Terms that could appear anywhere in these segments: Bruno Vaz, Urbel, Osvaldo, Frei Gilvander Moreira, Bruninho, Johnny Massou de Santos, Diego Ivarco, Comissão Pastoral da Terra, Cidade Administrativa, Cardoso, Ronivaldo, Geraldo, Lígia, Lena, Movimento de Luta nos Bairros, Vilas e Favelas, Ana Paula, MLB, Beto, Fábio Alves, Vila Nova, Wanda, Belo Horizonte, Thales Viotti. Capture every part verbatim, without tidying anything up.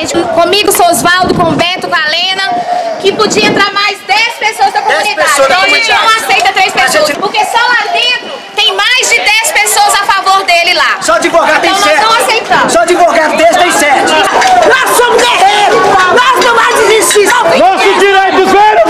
gente, comigo, sou Osvaldo, com o Beto, com a Lena, que podia entrar mais dez pessoas da comunidade. Pessoas então a gente não aceita três pessoas, gente... porque só lá dentro tem mais de dez pessoas a favor dele lá. Só advogado então, tem sete. Então nós não aceitamos. Só advogado desse tem sete. Nós somos guerreiros, nós não mais desistimos. Nosso direito verbo!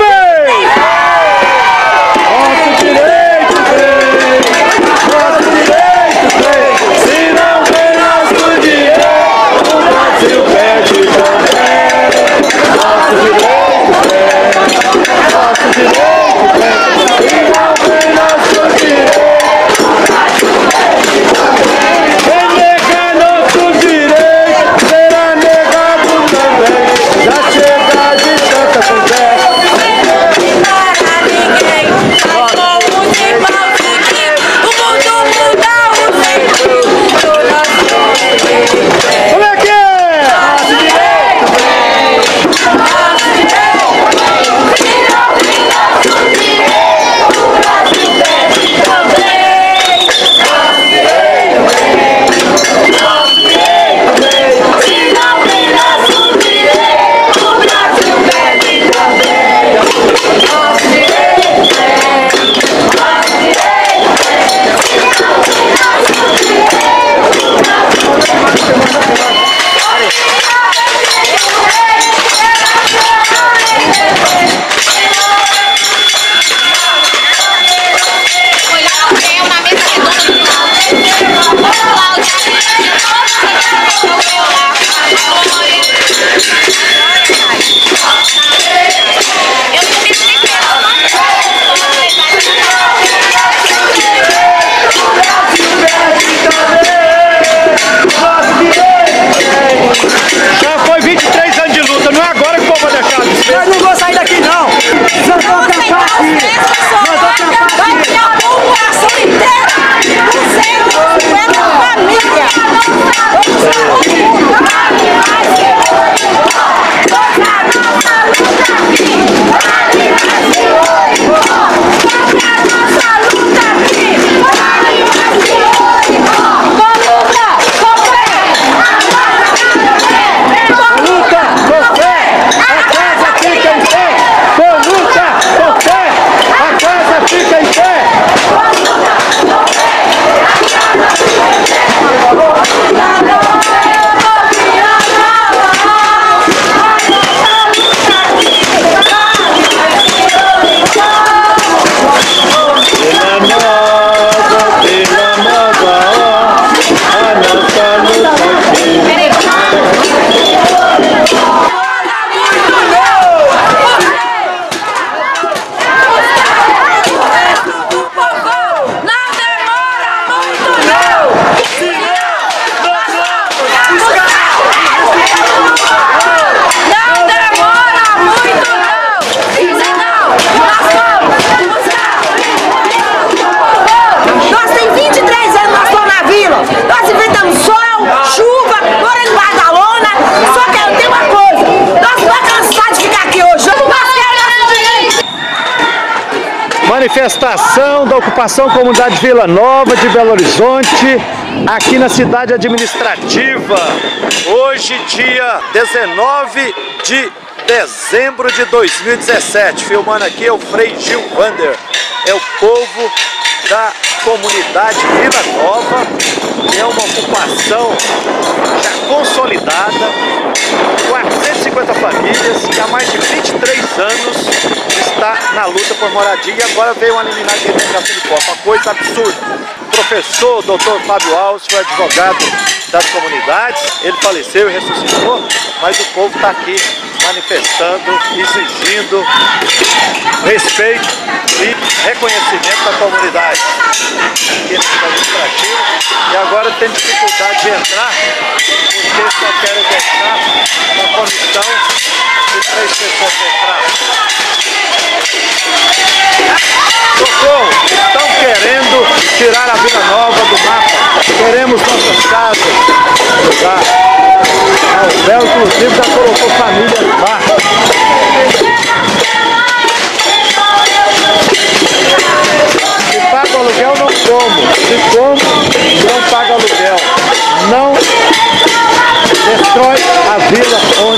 Manifestação da ocupação comunidade Vila Nova de Belo Horizonte, aqui na cidade administrativa, hoje dia dezenove de dezembro de dois mil e dezessete, filmando aqui é o Frei Gilvander, é o povo da comunidade Vila Nova, é uma ocupação já consolidada, quatrocentas e cinquenta famílias, que há mais de vinte e três anos está na luta por moradia e agora veio uma liminar de reintegração de corpo, uma coisa absurda. O professor, doutor Fábio Alves, foi advogado das comunidades, ele faleceu e ressuscitou, mas o povo está aqui manifestando, exigindo respeito e reconhecimento da comunidade. E agora tem dificuldade de entrar, porque só querem deixar uma comissão de três pessoas entrar. Socorro! Estão querendo tirar a Vila Nova do mapa. Queremos nossas casas. Tá? A Urbel, inclusive, já colocou famílias lá. Se paga aluguel, não como. Se como, não paga aluguel. Não destrói a vila.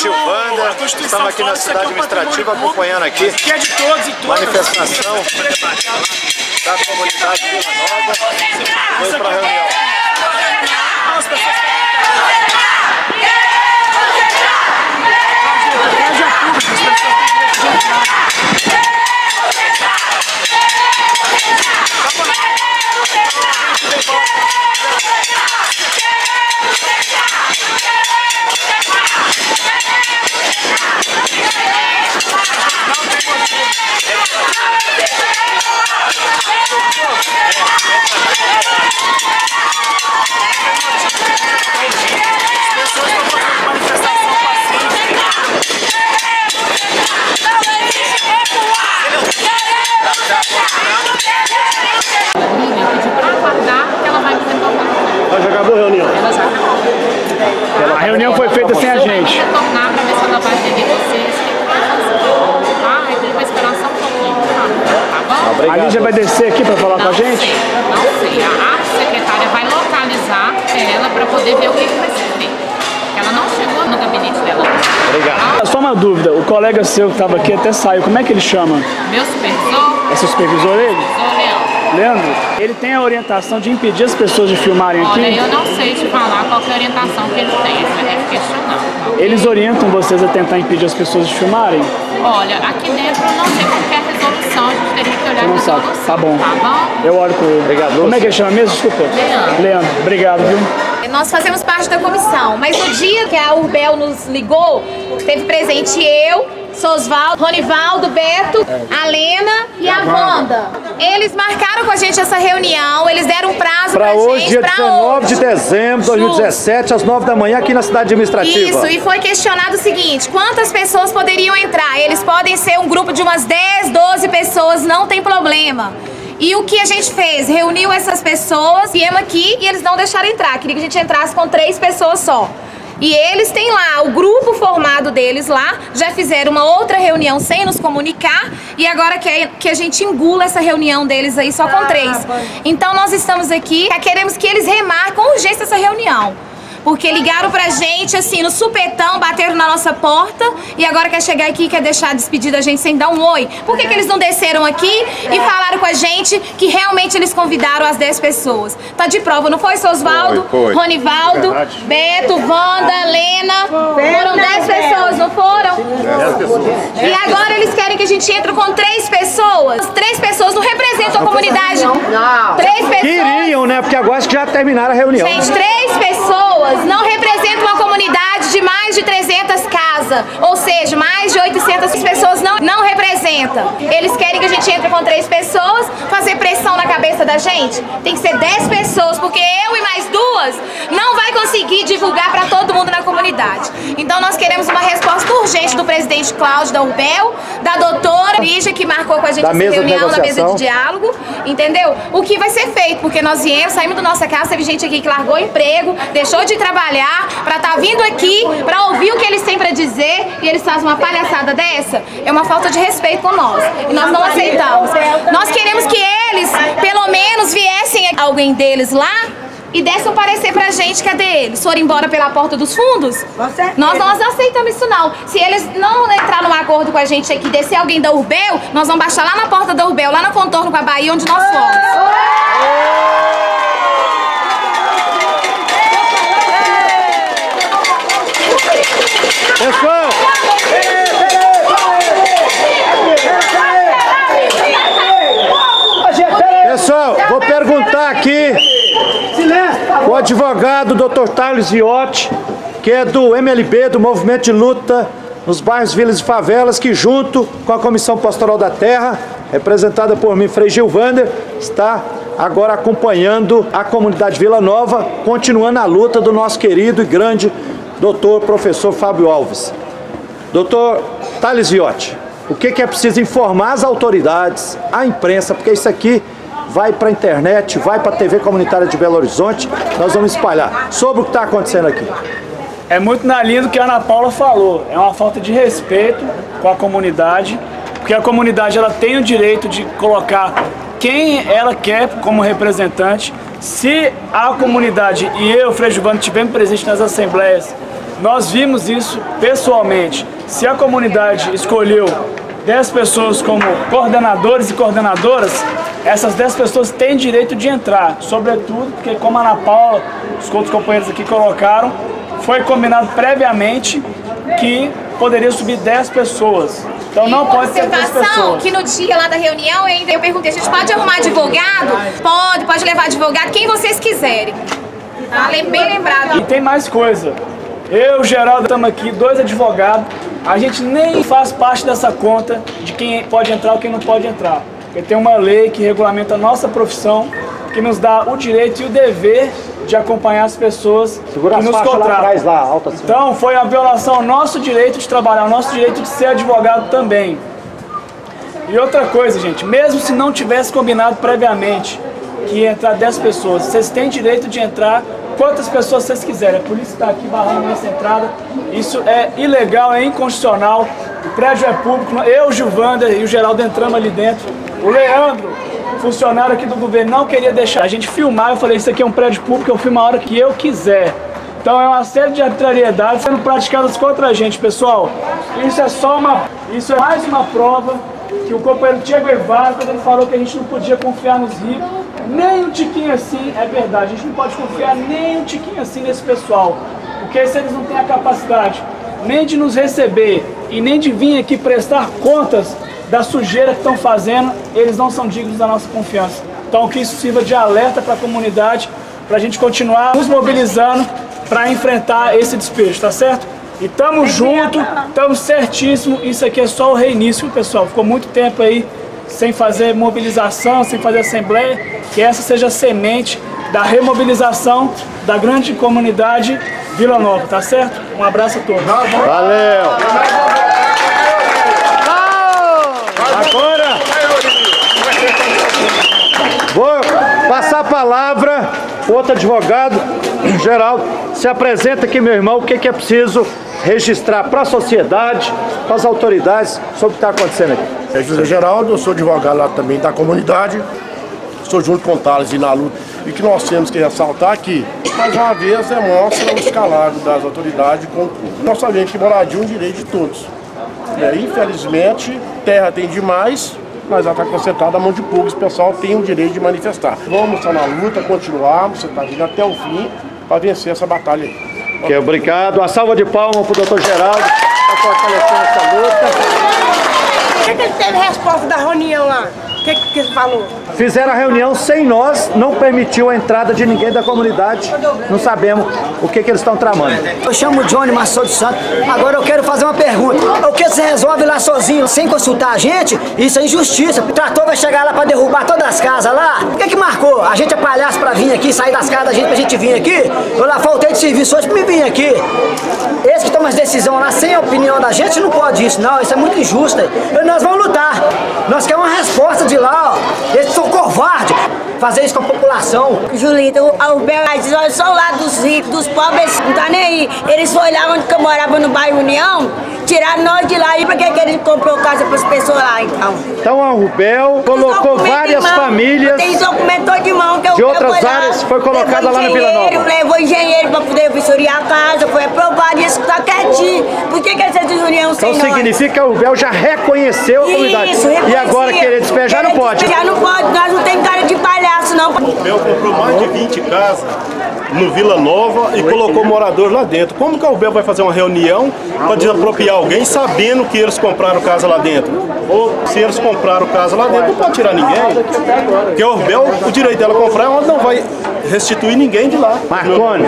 Gilvander, estamos aqui na cidade administrativa acompanhando aqui a manifestação da comunidade Vila Nova. Vamos para a reunião. A Lígia vai descer aqui para falar não com a gente? Sei, não sei. A secretária vai localizar ela para poder ver o que vai ser feito. Ela não chegou no gabinete dela. Obrigado. Ah, só uma dúvida. O colega seu que estava aqui até saiu. Como é que ele chama? Meu supervisor. É seu supervisor ele? Supervisor Leandro. Leandro? Ele tem a orientação de impedir as pessoas de filmarem Olha, aqui? Olha, eu não sei te falar qual que é a orientação que ele tem. Você deve questionar. Porque... Eles orientam vocês a tentar impedir as pessoas de filmarem? Olha, aqui dentro não tem qualquer resolução, a gente teria que olhar para o Tá bom. Tá bom? Eu olho com ele. Obrigado. Como é que ele chama mesmo? Desculpa. Leandro. Leandro, obrigado, viu? Nós fazemos parte da comissão, mas no dia que a Urbel nos ligou, teve presente eu, Osvaldo, Ronivaldo, Beto, a Lena e a Wanda. Eles marcaram com a gente essa reunião, eles deram um prazo pra, pra hoje, gente. Dia pra dezenove hoje. De dezembro de dois mil e dezessete, às nove da manhã, aqui na cidade administrativa. Isso, e foi questionado o seguinte, quantas pessoas poderiam entrar? Eles podem ser um grupo de umas dez, doze pessoas, não tem problema. E o que a gente fez? Reuniu essas pessoas, viemos aqui e eles não deixaram entrar. Queria que a gente entrasse com três pessoas só. E eles têm lá, o grupo formado deles lá, já fizeram uma outra reunião sem nos comunicar e agora quer que a gente engula essa reunião deles aí só com três. Então nós estamos aqui, queremos que eles remarquem com urgência essa reunião. Porque ligaram pra gente, assim, no supetão, bateram na nossa porta e agora quer chegar aqui e quer deixar despedir da gente sem dar um oi. Por que que eles não desceram aqui e falaram com a gente que realmente eles convidaram as dez pessoas? Tá de prova, não foi, seu Osvaldo? Foi, foi. Ronivaldo, Beto, Wanda, Lena. Foram dez pessoas, não foram? dez pessoas. E agora eles querem que a gente entre com três pessoas? Três pessoas não representam a comunidade. Não. Três pessoas. Queriam, né? Porque agora acho que já terminaram a reunião. Gente, três pessoas. Não representa uma comunidade de mais de trezentas casas, ou seja, mais de oitocentas pessoas não, não representa. Eles querem que a gente entre com três pessoas, fazer pressão na cabeça da gente. Tem que ser dez pessoas, porque eu e mais duas não vai conseguir divulgar para todo mundo na comunidade. Então nós queremos uma resposta urgente do presidente Cláudio da Urbel, da doutora Lígia, que marcou com a gente essa reunião na mesa de diálogo, entendeu? O que vai ser feito, porque nós viemos, saímos da nossa casa, teve gente aqui que largou emprego, deixou de trabalhar, pra estar tá vindo aqui, pra ouvir o que eles têm pra dizer e eles fazem uma palhaçada dessa, é uma falta de respeito com nós. E nós não aceitamos. Nós queremos que eles, pelo menos, viessem alguém deles lá e dessem um parecer pra gente, cadê eles? Foram embora pela porta dos fundos? Nós, nós não aceitamos isso não. Se eles não entrar num acordo com a gente aqui, descer alguém da Urbel, nós vamos baixar lá na porta da Urbel, lá no contorno com a Bahia, onde nós fomos. Pessoal! Pessoal, vou perguntar aqui o advogado doutor Thales Viotti, que é do M L B, do Movimento de Luta nos Bairros, Vilas e Favelas, que junto com a Comissão Pastoral da Terra, representada por mim, Frei Gilvander, está agora acompanhando a comunidade Vila Nova, continuando a luta do nosso querido e grande doutor professor Fábio Alves. Doutor Thales Viotti, o que, que é preciso informar as autoridades, a imprensa, porque isso aqui vai para a internet, vai para a T V Comunitária de Belo Horizonte, nós vamos espalhar sobre o que está acontecendo aqui. É muito na linha do que a Ana Paula falou, é uma falta de respeito com a comunidade, porque a comunidade ela tem o direito de colocar quem ela quer como representante. Se a comunidade e eu, Frei Gilvander, estivermos presentes nas assembleias Nós vimos isso pessoalmente. Se a comunidade escolheu dez pessoas como coordenadores e coordenadoras, essas dez pessoas têm direito de entrar, sobretudo porque, como a Ana Paula, os outros companheiros aqui colocaram, foi combinado previamente que poderia subir dez pessoas. Então não pode ser dez pessoas. Que no dia lá da reunião ainda eu perguntei, a gente pode arrumar advogado? Pode, pode levar advogado, quem vocês quiserem. Tá bem lembrado. E tem mais coisa. Eu, Geraldo, estamos aqui, dois advogados. A gente nem faz parte dessa conta de quem pode entrar ou quem não pode entrar. Porque tem uma lei que regulamenta a nossa profissão, que nos dá o direito e o dever de acompanhar as pessoas Segura que as nos contratam. Lá, lá, alta, assim. Então foi uma violação ao nosso direito de trabalhar, ao nosso direito de ser advogado também. E outra coisa, gente, mesmo se não tivesse combinado previamente que ia entrar dez pessoas, vocês têm direito de entrar quantas pessoas vocês quiserem. A polícia está aqui barrando nessa entrada. Isso é ilegal, é inconstitucional. O prédio é público. Eu, o Gilvander e o Geraldo entramos ali dentro. O Leandro, funcionário aqui do governo, não queria deixar a gente filmar. Eu falei, isso aqui é um prédio público, eu filmo a hora que eu quiser. Então é uma série de arbitrariedades sendo praticadas contra a gente, pessoal. Isso é só uma... Isso é mais uma prova que o companheiro Diego Ivarco, quando ele falou que a gente não podia confiar nos ricos, nem um tiquinho assim é verdade. A gente não pode confiar nem um tiquinho assim nesse pessoal. Porque se eles não têm a capacidade nem de nos receber e nem de vir aqui prestar contas da sujeira que estão fazendo, eles não são dignos da nossa confiança. Então que isso sirva de alerta para a comunidade, para a gente continuar nos mobilizando para enfrentar esse despejo, tá certo? E tamo junto, tamo certíssimo, isso aqui é só o reinício, pessoal. Ficou muito tempo aí sem fazer mobilização, sem fazer assembleia, que essa seja a semente da remobilização da grande comunidade Vila Nova, tá certo? Um abraço a todos. Valeu! Agora, vou passar a palavra, outro advogado, Geraldo, se apresenta aqui, meu irmão, o que é, que é preciso registrar para a sociedade, para as autoridades, sobre o que está acontecendo aqui. É José Geraldo, eu sou advogado lá também da comunidade, estou junto com o Thales e na luta, e que nós temos que ressaltar aqui, mais uma vez, demonstra o escalado das autoridades com o público. Nós sabemos que moradia é um direito de todos. É, infelizmente, terra tem demais, mas ela está concentrada a mão de público, o pessoal tem o direito de manifestar. Vamos estar na luta, continuarmos, você está vindo até o fim para vencer essa batalha aí. Okay, obrigado. Uma salva de palmas para o doutor Geraldo, para fortalecer essa luta. O que, que ele teve resposta da reunião lá? O que, que ele falou? Fizeram a reunião sem nós, não permitiu a entrada de ninguém da comunidade, não sabemos o que, que eles estão tramando. Eu chamo o Johnny Massou de Santos, agora eu quero fazer uma pergunta. O que você resolve lá sozinho, sem consultar a gente? Isso é injustiça. O trator vai chegar lá para derrubar todas as casas lá. O que que marcou? A gente é palhaço para vir aqui, sair das casas da gente para a gente vir aqui? Eu lá faltei de serviço hoje para me vir aqui. Eles que tomam as decisões lá sem a opinião da gente, não pode isso não, isso é muito injusto. E nós vamos lutar, nós queremos uma resposta de lá, ó. Eles são covardes, fazer isso com a população. Julita, o Urbel diz, olha, só o lado dos ricos, dos pobres, não tá nem aí. Eles foram lá onde eu morava, no bairro União, tiraram nós de lá. E por que que eles comprou casa para as pessoas lá, então? Então a Urbel colocou várias famílias... Tem documento de mão que eu... De outras áreas foi colocada lá na Vila Nova. Levou engenheiro para poder vistoriar a casa, foi aprovado, isso tá quietinho. Por que que eles União sem nós? Então significa que a Urbel já reconheceu a comunidade. E agora querer despejar não pode. Despejar não pode. Nós não temos cara de palhaço, não. O Urbel comprou mais de vinte casas no Vila Nova e colocou moradores lá dentro. Como que a Urbel vai fazer uma reunião para desapropriar alguém sabendo que eles compraram casa lá dentro? Ou se eles compraram casa lá dentro, não pode tirar ninguém. Porque a Urbel, o direito dela comprar, ela não vai restituir ninguém de lá. Marconi,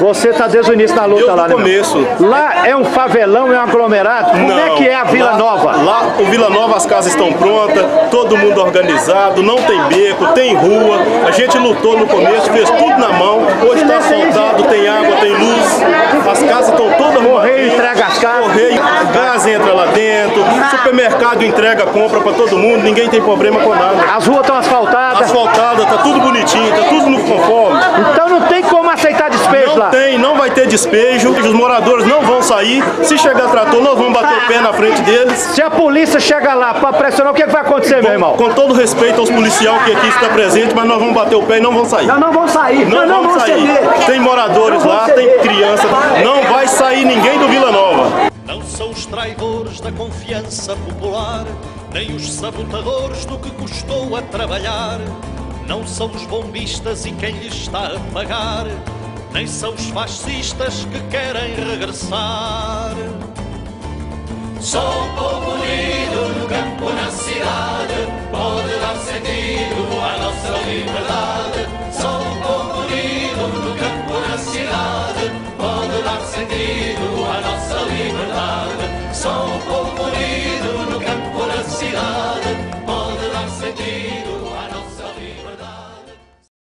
você está desde o início da luta lá, né? Eu do começo. Lá é um favelão, é um aglomerado? Como é que é a Vila Nova? Lá, o Vila Nova, as casas estão prontas, todo mundo organizado, não tem beco, tem rua. A gente lutou no começo, fez tudo na mão. Hoje está asfaltado, tem água, tem luz. As casas estão todas... Morreio entrega as casas. correio, gás entra lá dentro, supermercado entrega, compra pra todo mundo, ninguém tem problema com nada. As ruas estão asfaltadas? Asfaltadas, tá tudo bonitinho, tá tudo no conforme. Então não tem como aceitar despejo lá? Não tem, não vai ter despejo, os moradores não vão sair, se chegar trator nós vamos bater o pé na frente deles. Se a polícia chega lá pra pressionar, o que, é que vai acontecer, bom, meu irmão? Com todo respeito aos policiais que aqui está presente, mas nós vamos bater o pé e não vão sair. Nós não vamos sair, nós não vamos sair. Tem moradores lá, tem criança, não vai sair ninguém do Vila Nova. Não são os traidores da confiança popular, nem os sabotadores do que custou a trabalhar. Não são os bombistas e quem lhes está a pagar, nem são os fascistas que querem regressar. Sou o povo livre.